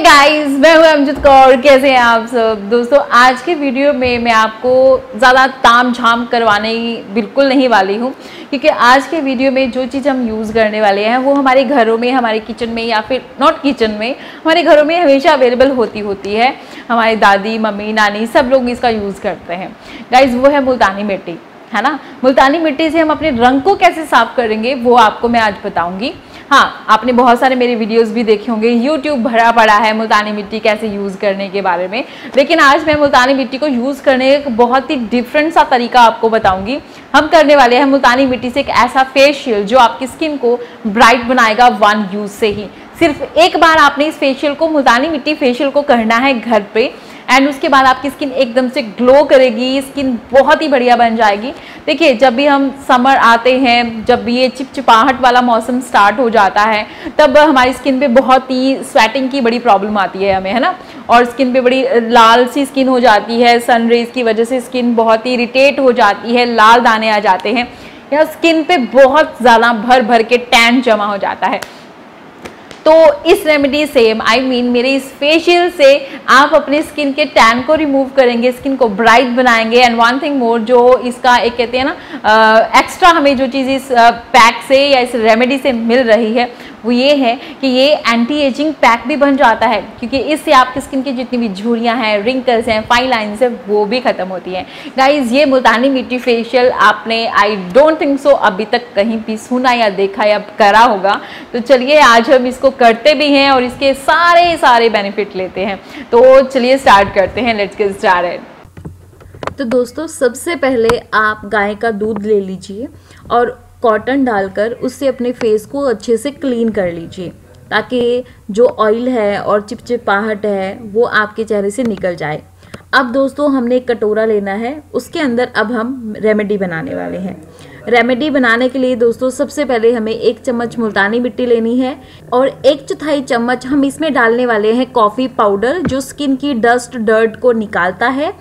Hey guys, मैं हूँ मजीत कौर। कैसे हैं आप सब दोस्तों? आज के वीडियो में मैं आपको ज़्यादा ताम झाम करवाने बिल्कुल नहीं वाली हूँ, क्योंकि आज के वीडियो में जो चीज़ हम यूज़ करने वाले हैं वो हमारे घरों में, हमारे किचन में या फिर नॉट किचन में, हमारे घरों में हमेशा अवेलेबल होती है। हमारी दादी, मम्मी, नानी सब लोग इसका यूज़ करते हैं। गाइज़, वो है मुल्तानी मिट्टी, है ना। मुल्तानी मिट्टी से हम अपने रंग को कैसे साफ़ करेंगे वो आपको मैं आज बताऊँगी। हाँ, आपने बहुत सारे मेरे वीडियोस भी देखे होंगे, YouTube भरा पड़ा है मुल्तानी मिट्टी कैसे यूज़ करने के बारे में, लेकिन आज मैं मुल्तानी मिट्टी को यूज़ करने का बहुत ही डिफरेंट सा तरीका आपको बताऊंगी। हम करने वाले हैं मुल्तानी मिट्टी से एक ऐसा फेशियल जो आपकी स्किन को ब्राइट बनाएगा वन यूज़ से ही। सिर्फ एक बार आपने इस फेशियल को, मुल्तानी मिट्टी फेशियल को करना है घर पर, एंड उसके बाद आपकी स्किन एकदम से ग्लो करेगी, स्किन बहुत ही बढ़िया बन जाएगी। देखिए, जब भी हम समर आते हैं, जब भी ये चिपचिपाहट वाला मौसम स्टार्ट हो जाता है, तब हमारी स्किन पे बहुत ही स्वेटिंग की बड़ी प्रॉब्लम आती है हमें, है ना। और स्किन पे बड़ी लाल सी स्किन हो जाती है, सनरेज़ की वजह से स्किन बहुत ही इरिटेट हो जाती है, लाल दाने आ जाते हैं या स्किन पे बहुत ज़्यादा भर के टैन जमा हो जाता है। तो इस रेमेडी से, मेरे इस फेशियल से आप अपने स्किन के टैन को रिमूव करेंगे, स्किन को ब्राइट बनाएंगे। एंड वन थिंग मोर, जो इसका एक कहते हैं ना एक्स्ट्रा हमें जो चीज़ इस पैक से या इस रेमेडी से मिल रही है वो ये है कि ये एंटी एजिंग पैक भी बन जाता है, क्योंकि इससे आपकी स्किन की जितनी भी झुर्रियाँ हैं, रिंकल्स हैं, फाइन लाइन्स हैं, वो भी ख़त्म होती हैं। गाइज़, ये मुल्तानी मिट्टी फेशियल आपने आई डोंट थिंक सो अभी तक कहीं भी सुना या देखा या करा होगा। तो चलिए आज हम इसको करते भी हैं और इसके सारे बेनिफिट लेते हैं। तो चलिए स्टार्ट करते हैं, लेट्स गेट स्टार्टेड। तो दोस्तों, सबसे पहले आप गाय का दूध ले लीजिए और कॉटन डालकर उससे अपने फेस को अच्छे से क्लीन कर लीजिए, ताकि जो ऑयल है और चिपचिपाहट है वो आपके चेहरे से निकल जाए। अब दोस्तों, हमने एक कटोरा लेना है, उसके अंदर अब हम रेमेडी बनाने वाले हैं। रेमेडी बनाने के लिए दोस्तों, सबसे पहले हमें 1 चम्मच मुल्तानी मिट्टी लेनी है और 1/4 चम्मच हम इसमें डालने वाले हैं कॉफ़ी पाउडर, जो स्किन की डस्ट डर्ट को निकालता है।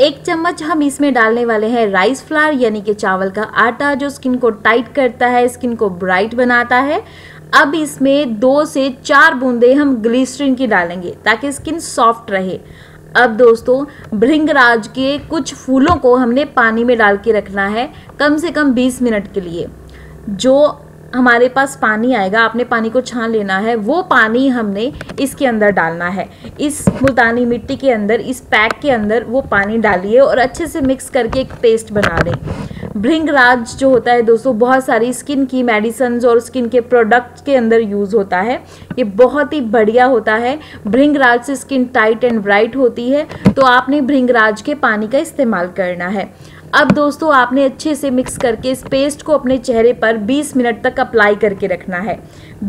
1 चम्मच हम इसमें डालने वाले हैं राइस फ्लावर, यानी कि चावल का आटा, जो स्किन को टाइट करता है, स्किन को ब्राइट बनाता है। अब इसमें 2 से 4 बूंदे हम ग्लिसरीन की डालेंगे, ताकि स्किन सॉफ्ट रहे। अब दोस्तों, भृंगराज के कुछ फूलों को हमने पानी में डाल के रखना है कम से कम 20 मिनट के लिए। जो हमारे पास पानी आएगा, आपने पानी को छान लेना है, वो पानी हमने इसके अंदर डालना है। इस मुल्तानी मिट्टी के अंदर, इस पैक के अंदर वो पानी डालिए और अच्छे से मिक्स करके एक पेस्ट बना लें। भृंगराज जो होता है दोस्तों, बहुत सारी स्किन की मेडिसिन्स और स्किन के प्रोडक्ट्स के अंदर यूज़ होता है। ये बहुत ही बढ़िया होता है, भृंगराज से स्किन टाइट एंड ब्राइट होती है। तो आपने भृंगराज के पानी का इस्तेमाल करना है। अब दोस्तों, आपने अच्छे से मिक्स करके इस पेस्ट को अपने चेहरे पर 20 मिनट तक अप्लाई करके रखना है।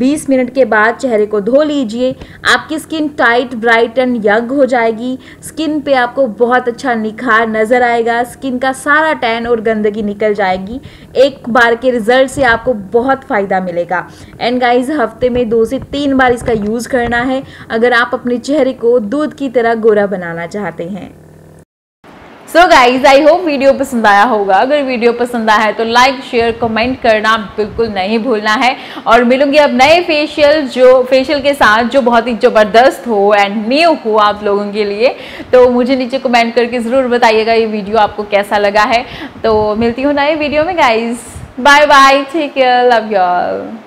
20 मिनट के बाद चेहरे को धो लीजिए। आपकी skin tight, bright and young हो जाएगी। स्किन पे आपको बहुत अच्छा निखार नज़र आएगा, स्किन का सारा टैन और गंदगी निकल जाएगी। एक बार के रिजल्ट से आपको बहुत फ़ायदा मिलेगा। एंड गाइज, हफ्ते में 2 से 3 बार इसका यूज़ करना है, अगर आप अपने चेहरे को दूध की तरह गोरा बनाना चाहते हैं। So guys, I hope video पसंद आया होगा। अगर वीडियो पसंद आया है तो लाइक, शेयर, कमेंट करना बिल्कुल नहीं भूलना है। और मिलूंगी अब नए फेशियल के साथ, जो बहुत ही ज़बरदस्त हो एंड न्यू हो आप लोगों के लिए। तो मुझे नीचे कमेंट करके ज़रूर बताइएगा ये वीडियो आपको कैसा लगा है। तो मिलती हूँ नए वीडियो में guys. Bye bye, take care, love you all.